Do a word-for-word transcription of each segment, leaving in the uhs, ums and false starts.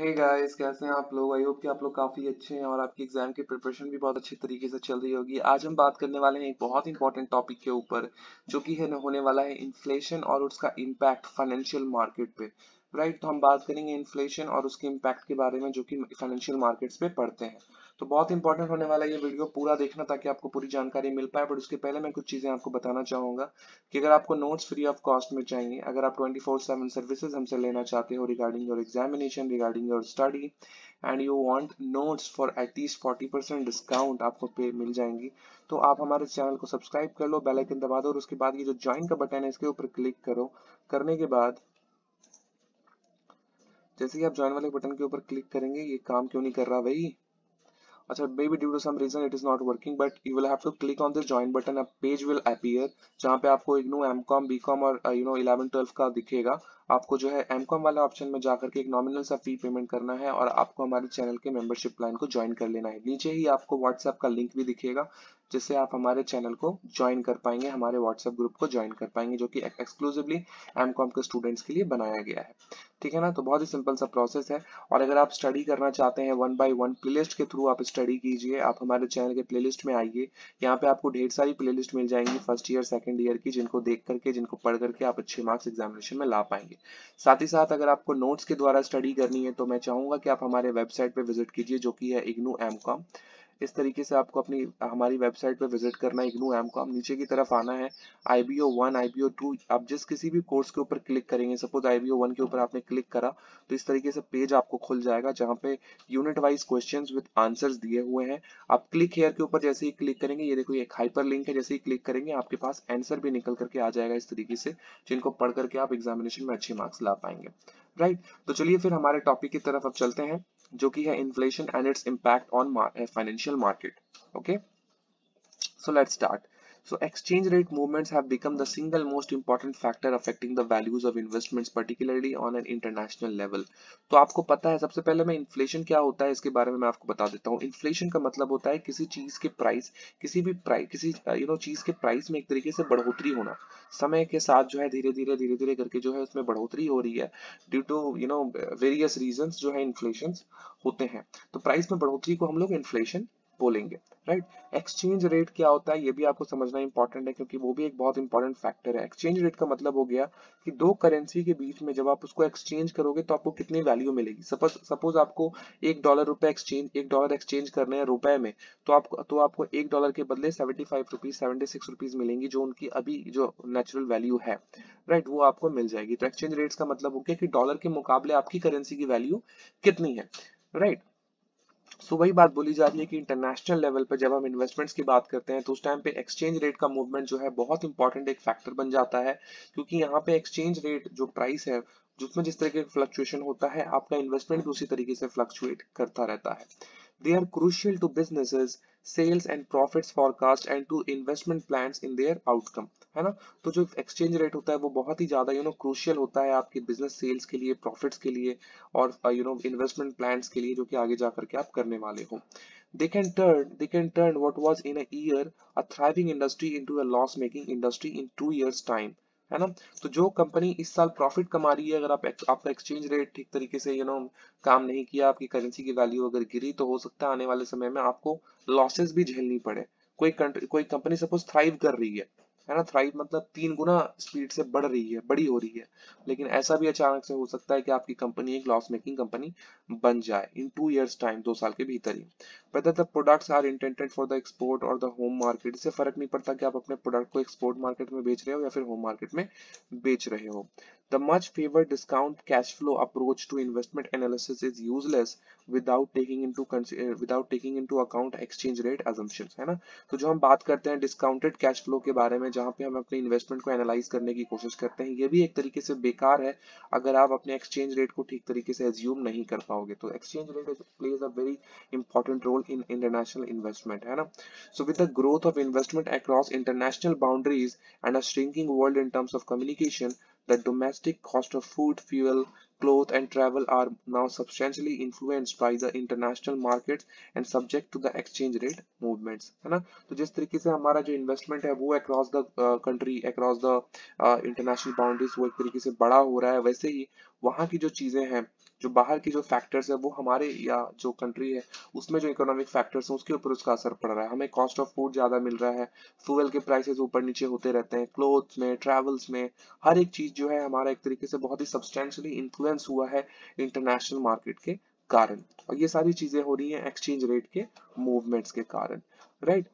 Hey guys, कैसे हैं आप लोग। आई होप कि आप लोग काफ़ी अच्छे हैं और आपकी एग्जाम की प्रिपरेशन भी बहुत अच्छे तरीके से चल रही होगी। आज हम बात करने वाले हैं एक बहुत इंपॉर्टेंट टॉपिक के ऊपर, जो कि है होने वाला है इन्फ्लेशन और उसका इम्पैक्ट फाइनेंशियल मार्केट पे। राइट, तो हम बात करेंगे इन्फ्लेशन और उसके इम्पैक्ट के बारे में जो कि फाइनेंशियल मार्केट्स पे पड़ते हैं। तो बहुत इंपॉर्टेंट होने वाला है ये वीडियो, पूरा देखना ताकि आपको पूरी जानकारी मिल पाए। बट उसके पहले मैं कुछ चीज़ें आपको बताना चाहूँगा कि अगर आपको नोट्स फ्री ऑफ कॉस्ट में चाहिए, अगर आप ट्वेंटी फोर सेवन सर्विसेज हमसे लेना चाहते हो regarding your examination, regarding your study, and you want notes for at least forty percent discount आपको पे मिल जाएंगी, तो आप हमारे चैनल को सब्सक्राइब कर लो, बेल आइकन दबा दो और उसके बाद ये जो ज्वाइन का बटन है इसके ऊपर क्लिक करो। करने के बाद जैसे ही आप ज्वाइन वाले बटन के ऊपर क्लिक करेंगे, ये काम क्यों नहीं कर रहा भाई? अच्छा, maybe due to some reason it is not working, but you will have to click on this join button. A page will appear जहाँ पे आपको इग्नू, एमकॉम, बीकॉम और यू नो इलेवन ट्वेल्व का दिखेगा। आपको जो है एमकॉम वाला ऑप्शन में जाकर के एक नॉमिनल सा फी पेमेंट करना है और आपको हमारे चैनल के मेंबरशिप प्लान को ज्वाइन कर लेना है। नीचे ही आपको व्हाट्सएप का लिंक भी दिखेगा जिससे आप हमारे चैनल को ज्वाइन कर पाएंगे, हमारे व्हाट्सएप ग्रुप को ज्वाइन कर पाएंगे, जो कि एक्सक्लूसिवली एमकॉम के स्टूडेंट्स के लिए बनाया गया है। ठीक है ना, तो बहुत ही सिंपल सा प्रोसेस है। और अगर आप स्टडी करना चाहते हैं वन बाय वन प्लेलिस्ट के थ्रू आप स्टडी कीजिए। आप हमारे चैनल के प्लेलिस्ट में आइए, यहाँ पे आपको ढेर सारी प्लेलिस्ट मिल जाएंगी फर्स्ट ईयर सेकेंड ईयर की, जिनको देख करके, जिनको पढ़ करके आप अच्छे मार्क्स एग्जामिनेशन में ला पाएंगे। साथ ही साथ अगर आपको नोट्स के द्वारा स्टडी करनी है तो मैं चाहूंगा कि आप हमारे वेबसाइट पे विजिट कीजिए, जो कि है इग्नू एमकॉम। इस तरीके से आपको अपनी हमारी वेबसाइट पे विजिट करना है, इग्नू एमकॉम, नीचे की तरफ आना है, I B O one, I B O two, आप जिस किसी भी कोर्स के ऊपर क्लिक करेंगे, suppose I B O one के ऊपर आपने क्लिक करा तो इस तरीके से पेज आपको खुल जाएगा जहाँ पे unit wise questions with answers दिए हुए हैं। आप क्लिक हेयर के ऊपर जैसे ही क्लिक करेंगे, ये देखो ये एक हाइपर लिंक है, जैसे ही क्लिक करेंगे आपके पास आंसर भी निकल करके आ जाएगा इस तरीके से, जिनको पढ़ करके आप एग्जामिनेशन में अच्छे मार्क्स ला पाएंगे। राइट, तो चलिए फिर हमारे टॉपिक की तरफ अब चलते हैं, जो कि है inflation and its impact on financial market. Okay, so let's start. So exchange rate movements have become the single most important factor affecting the values of investments, particularly on an international level. तो आपको पता है, सबसे पहले मैं inflation क्या होता है इसके बारे में मैं आपको बता देता हूँ। इन्फ्लेशन का मतलब होता है किसी चीज के प्राइस, किसी भी प्राइस, किसी यू नो चीज के प्राइस में एक तरीके से बढ़ोतरी होना, समय के साथ जो है धीरे धीरे धीरे धीरे करके जो है उसमें बढ़ोतरी हो रही है due to you know various reason जो है इन्फ्लेशन होते हैं। तो प्राइस में बढ़ोतरी को हम लोग इन्फ्लेशन बोलेंगे। राइट, एक्सचेंज रेट क्या होता है ये भी आपको समझना इंपॉर्टेंट है, क्योंकि वो भी एक बहुत इंपॉर्टेंट फैक्टर है। एक्सचेंज रेट का मतलब हो गया कि दो करेंसी के बीच में जब आप उसको एक्सचेंज करोगे तो आपको कितनी वैल्यू मिलेगी। सपोज सपोज आपको एक डॉलर रुपए एक्सचेंज एक डॉलर एक्सचेंज करने हैं रुपए में, तो आपको तो आपको एक डॉलर के बदले seventy five rupees seventy six rupees मिलेंगी, जो उनकी अभी जो नेचुरल वैल्यू है। राइट, वो आपको मिल जाएगी। तो एक्सचेंज रेट्स का मतलब हो गया कि डॉलर के मुकाबले आपकी करेंसी की वैल्यू कितनी है। राइट, सो वही बात बोली जा रही है कि इंटरनेशनल लेवल पर जब हम इन्वेस्टमेंट्स की बात करते हैं तो उस टाइम पे एक्सचेंज रेट का मूवमेंट जो है बहुत इंपॉर्टेंट एक फैक्टर बन जाता है, क्योंकि यहाँ पे एक्सचेंज रेट जो प्राइस है जिसमें जिस तरीके का फ्लक्चुएशन होता है आपका इन्वेस्टमेंट भी उसी तरीके से फ्लक्चुएट करता रहता है। They are crucial to businesses sales and profits forecast and to investment plans in their outcome, है ना। तो जो एक्सचेंज रेट होता है वो बहुत ही ज्यादा यू नो क्रूशियल होता है आपके बिजनेस सेल्स के लिए, प्रॉफिट्स के लिए और यू नो इन्वेस्टमेंट प्लान्स के लिए, जो कि आगे जाकर के आप करने वाले हो। They can turn, they can turn what was in a year a thriving industry into a loss making industry in two years time, है ना। तो जो कंपनी इस साल प्रॉफिट कमा रही है, अगर आप आपका एक्सचेंज रेट ठीक तरीके से यू नो काम नहीं किया, आपकी करेंसी की वैल्यू अगर गिरी, तो हो सकता है आने वाले समय में आपको लॉसेस भी झेलनी पड़े। कोई कंट्री कोई कंपनी सपोज थ्राइव कर रही है, है ना, थ्राइव मतलब तीन गुना स्पीड से बढ़ रही है, बड़ी हो रही है, लेकिन ऐसा भी अचानक से हो सकता है कि आपकी कंपनी एक लॉस मेकिंग कंपनी बन जाए इन टू इयर्स टाइम, दो साल के भीतर ही। Whether the products are intended for the export और द होम मार्केट, इससे फर्क नहीं पड़ता कि आप अपने प्रोडक्ट को एक्सपोर्ट मार्केट में बेच रहे हो या फिर होम मार्केट में बेच रहे हो। The much favoured discount cash flow approach to investment analysis is useless without taking into without taking into account exchange rate assumptions, है ना। तो जो हम बात करते हैं डिस्काउंटेड कैश फ्लो के बारे में, जहाँ पे हम अपने इन्वेस्टमेंट को एनालाइज करने की कोशिश करते हैं, ये भी एक तरीके से बेकार है अगर आप अपने एक्सचेंज रेट को ठीक तरीके से एज्यूम नहीं कर पाओगे। तो exchange rate plays a very important role in international investment, है ना। So with the growth of investment across international boundaries and a shrinking world in terms of communication, the domestic cost of food, fuel, cloth and travel are now substantially influenced by the international markets and subject to the exchange rate movements, है ना। तो जिस तरीके से हमारा जो investment है वो across the uh, country, across the uh, international boundaries वो एक तरीके से बड़ा हो रहा है, वैसे ही वहाँ की जो चीज़ें हैं, जो बाहर की जो फैक्टर्स है, वो हमारे या जो कंट्री है उसमें जो इकोनॉमिक फैक्टर्स हैं उसके ऊपर उसका असर पड़ रहा है। हमें कॉस्ट ऑफ फूड ज़्यादा मिल रहा है, फ्यूल के प्राइसेस ऊपर नीचे होते रहते हैं, क्लोथ्स में, ट्रैवल्स में, हर एक चीज़ जो है हमारा एक तरीके से बहुत ही सब्सटेंशियली इन्फ्लुएंस हुआ है इंटरनेशनल मार्केट के कारण। और ये सारी चीज़ें हो रही हैं एक्सचेंज रेट के मूवमेंट्स के कारण, right.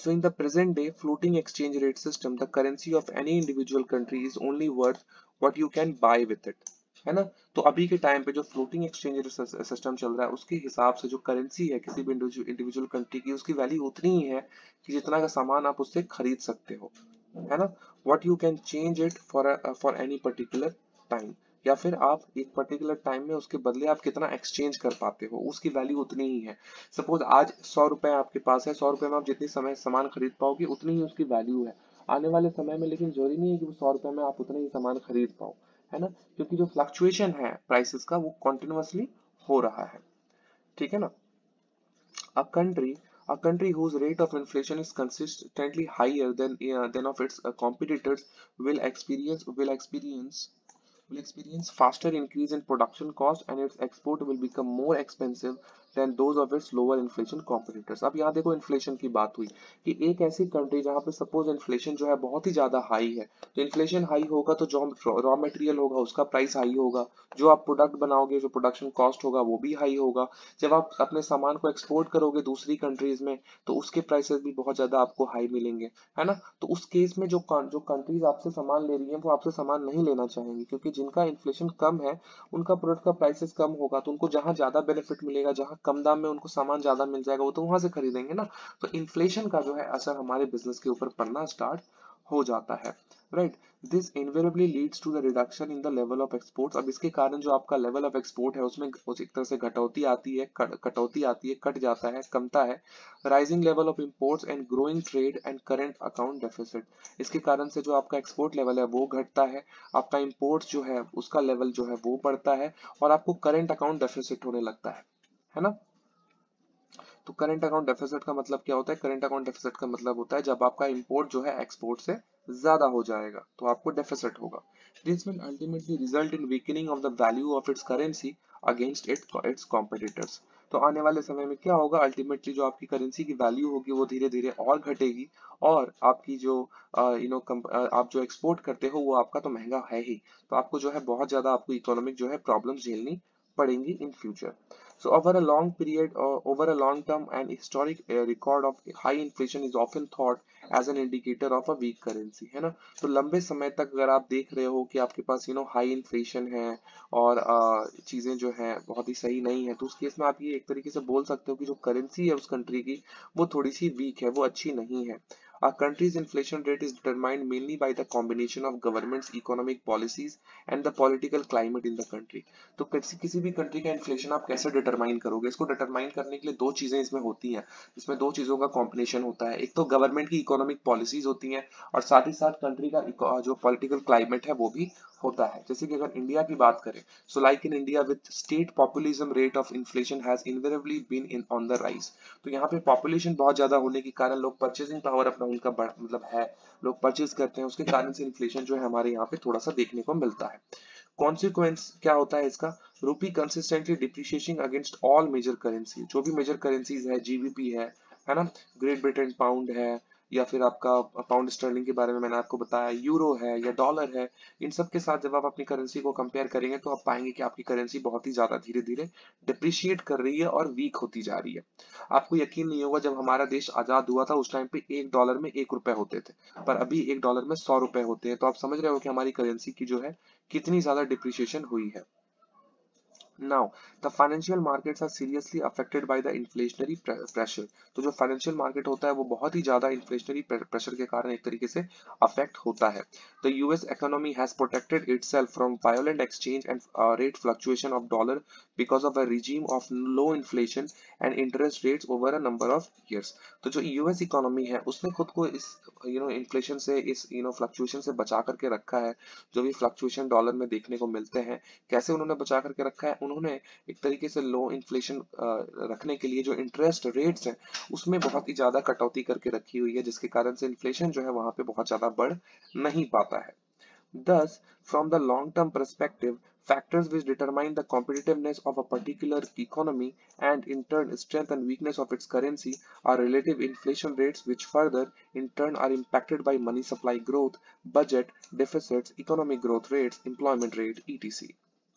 So in the present day floating exchange rate system, the currency of any individual country is only worth what you can buy with it, है ना। तो अभी के टाइम पे जो floating exchange rate system चल रहा है उसके हिसाब से जो currency है किसी भी individual country की, उसकी value उतनी ही है कि जितना का सामान आप उससे खरीद सकते हो, है ना। What you can change it for a, for any particular time, या फिर आप एक पर्टिकुलर टाइम में उसके बदले आप कितना एक्सचेंज कर पाते हो उसकी वैल्यू उतनी ही है। सपोज आज सौ रुपए आपके पास है, सौ रुपए में आप जितनी समय सामान खरीद पाओगे उतनी ही उसकी वैल्यू है आने वाले समय में, लेकिन जरूरी नहीं है कि वो सौ रुपए में आप उतना ही सामान खरीद पाओ, है ना, क्योंकि जो फ्लक्चुएशन है प्राइसेस का वो कॉन्टिन्यूसली हो रहा है, ठीक है ना। A country A country whose rate of inflation is consistently higher than uh, than of its uh, competitors will experience will experience will experience faster increase in production cost and its export will become more expensive than those of its lower inflation competitors. अब यहाँ देखो inflation की बात हुई कि एक ऐसी country जहाँ पे सपोज इन्फ्लेशन जो है बहुत ही ज्यादा हाई है, तो इन्फ्लेशन हाई होगा तो जो रॉ मटेरियल होगा उसका प्राइस हाई होगा, जो आप प्रोडक्ट बनाओगे जो प्रोडक्शन कॉस्ट होगा वो भी हाई होगा। जब आप अपने सामान को एक्सपोर्ट करोगे दूसरी कंट्रीज में तो उसके प्राइसेस भी बहुत ज्यादा आपको हाई मिलेंगे, है ना। तो उस केस में जो जो कंट्रीज आपसे सामान ले रही है वो आपसे सामान नहीं लेना चाहेंगी, क्योंकि जिनका इन्फ्लेशन कम है उनका प्रोडक्ट का प्राइसेस कम होगा, तो उनको जहाँ ज्यादा बेनिफिट मिलेगा, जहाँ कम दाम में उनको सामान ज्यादा मिल जाएगा वो तो वहां से खरीदेंगे ना। तो इन्फ्लेशन का जो है असर हमारे बिजनेस के ऊपर पड़ना स्टार्ट हो जाता है, right. This invariably leads to the reduction in the level of exports. अब इसके कारण जो आपका लेवल ऑफ एक्सपोर्ट है उसमें एक तरह से घटौती आती है, कटौती आती है, कट जाता है, कमता है। Rising level of imports and growing trade and current account deficit, इसके कारण से जो आपका एक्सपोर्ट लेवल है वो घटता है, आपका इम्पोर्ट जो है उसका लेवल जो है वो बढ़ता है और आपको करंट अकाउंट डेफिसिट होने लगता है, है ना। तो करंट अकाउंट डेफिसिट का मतलब क्या होता है? करंट अकाउंट डेफिसिट का मतलब होता है जब आपका इंपोर्ट जो है एक्सपोर्ट से ज्यादा हो जाएगा तो आपको डेफिसिट होगा। This will ultimately result in weakening of the value of its currency against its competitors. तो आने वाले समय में क्या होगा, अल्टीमेटली जो आपकी करेंसी की वैल्यू होगी वो धीरे धीरे और घटेगी और आपकी जो यू नो आप जो एक्सपोर्ट करते हो वो आपका तो महंगा है ही, तो आपको जो है बहुत ज्यादा आपको इकोनॉमिक जो है प्रॉब्लम झेलनी पड़ेंगी in future. So over a long period, uh, over a long term, an historic uh, record of high inflation is often thought as an indicator of a weak currency, है ना। तो लंबे समय तक अगर आप देख रहे हो कि आपके पास यू नो हाई इन्फ्लेशन है और uh, चीजें जो है बहुत ही सही नहीं है, तो उस केस में आप ये एक तरीके से बोल सकते हो कि जो करेंसी है उस कंट्री की वो थोड़ी सी वीक है, वो अच्छी नहीं है। A country's inflation rate is determined mainly by the combination of government's economic policies and the political climate in the country. तो किसी किसी भी कंट्री का इन्फ्लेशन आप कैसे डिटरमाइन करोगे? इसको डिटरमाइन करने के लिए दो चीजें इसमें होती हैं, इसमें दो चीजों का कॉम्बिनेशन होता है। एक तो गवर्नमेंट की इकोनॉमिक पॉलिसीज होती हैं और साथ ही साथ कंट्री का जो पॉलिटिकल क्लाइमेट है वो भी होता है। जैसे कि अगर इंडिया की बात करें, so like in India with state populism rate of inflation has invariably been in on the rise. तो यहाँ पे पॉपुलेशन बहुत ज्यादा होने के कारण लोग परचेसिंग पावर अपना उनका बढ़ मतलब है, लोग परचेस करते हैं, उसके कारण से इन्फ्लेशन जो है हमारे यहाँ पे थोड़ा सा देखने को मिलता है। कॉन्सिक्वेंस क्या होता है इसका? Rupee consistently depreciating against all major currency, जो भी मेजर करेंसीज है, जीबीपी है, है ना, ग्रेट ब्रिटेन पाउंड है, या फिर आपका पाउंड स्टर्लिंग के बारे में मैंने आपको बताया, यूरो है या डॉलर है, इन सब के साथ जब आप अपनी करेंसी को कंपेयर करेंगे तो आप पाएंगे कि आपकी करेंसी बहुत ही ज्यादा धीरे धीरे डिप्रिशिएट कर रही है और वीक होती जा रही है। आपको यकीन नहीं होगा, जब हमारा देश आजाद हुआ था उस टाइम पे एक डॉलर में एक रुपए होते थे, पर अभी एक डॉलर में सौ रुपए होते हैं। तो आप समझ रहे हो कि हमारी करेंसी की जो है कितनी ज्यादा डिप्रिशिएशन हुई है। Now, the financial markets are seriously affected by the inflationary pressure. तो जो फाइनेंशियल मार्केट होता है वो बहुत ही ज्यादा इन्फ्लेशनरी प्रेशर के कारण एक तरीके से अफेक्ट होता है। The U S economy has protected itself from violent exchange and rate fluctuation of dollar because of a regime of low inflation and interest rates over a number of years. तो जो U S economy है उसने खुद को इस you know inflation से, इस you know fluctuation से बचा करके रखा है। जो भी फ्लक्चुएशन डॉलर में देखने को मिलते हैं, कैसे उन्होंने बचा करके रखा है? उन्होंने एक तरीके से लो इन्फ्लेशन रखने के लिए जो इंटरेस्ट रेट्स हैं उसमें बहुत ही ज्यादा कटौती करके रखी हुई है, जिसके कारण से इन्फ्लेशन जो है वहां पे बहुत ज्यादा बढ़ नहीं पाता है। Thus, from the long-term perspective, factors which determine the competitiveness of a particular economy and in turn strength and weakness of its currency are relative inflation rates, which further in turn are impacted by money supply growth, budget deficits, economic growth rates, employment rate, etc.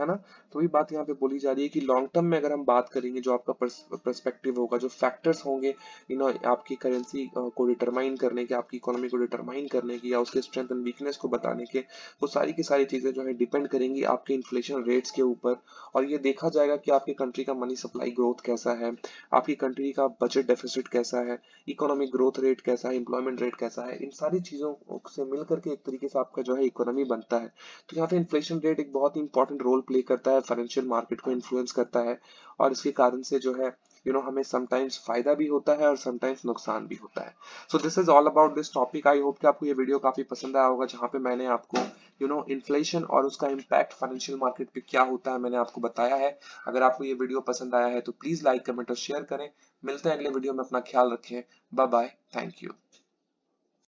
है ना। तो ये बात यहाँ पे बोली जा रही है कि लॉन्ग टर्म में अगर हम बात करेंगे जो आपका पर्सपेक्टिव होगा, जो फैक्टर्स होंगे यू नो आपकी करेंसी को डिटरमाइन करने के, आपकी इकोनॉमी को डिटरमाइन करने के या उसके स्ट्रेंथ एंड वीकनेस को बताने के, वो सारी की सारी चीजें जो है डिपेंड करेंगी आपके इन्फ्लेशन रेट्स के ऊपर। और ये देखा जाएगा कि आपकी कंट्री का मनी सप्लाई ग्रोथ कैसा है, आपकी कंट्री का बजट डेफिसिट कैसा है, इकोनॉमिक ग्रोथ रेट कैसा है, एम्प्लॉयमेंट रेट कैसा है, इन सारी चीजों से मिल करके एक तरीके से आपका जो है इकोनॉमी बनता है। तो यहाँ पे इन्फ्लेशन रेट एक बहुत इंपॉर्टेंट रोल प्ले करता है, फाइनेंशियल मार्केट को इन्फ्लुएंस करता है और इसके कारण से जो है you know हमें sometimes फायदा भी होता है और sometimes नुकसान भी होता है। So this is all about this topic. I hope कि आपको ये वीडियो काफी पसंद आया होगा, जहाँ पे मैंने आपको you know इन्फ्लेशन और उसका इम्पैक्ट फाइनेंशियल मार्केट पे क्या होता है मैंने आपको बताया है। अगर आपको ये वीडियो पसंद आया है तो प्लीज लाइक, कमेंट और शेयर करें। मिलते हैं अगले वीडियो में, अपना ख्याल रखें। Bye bye, thank you.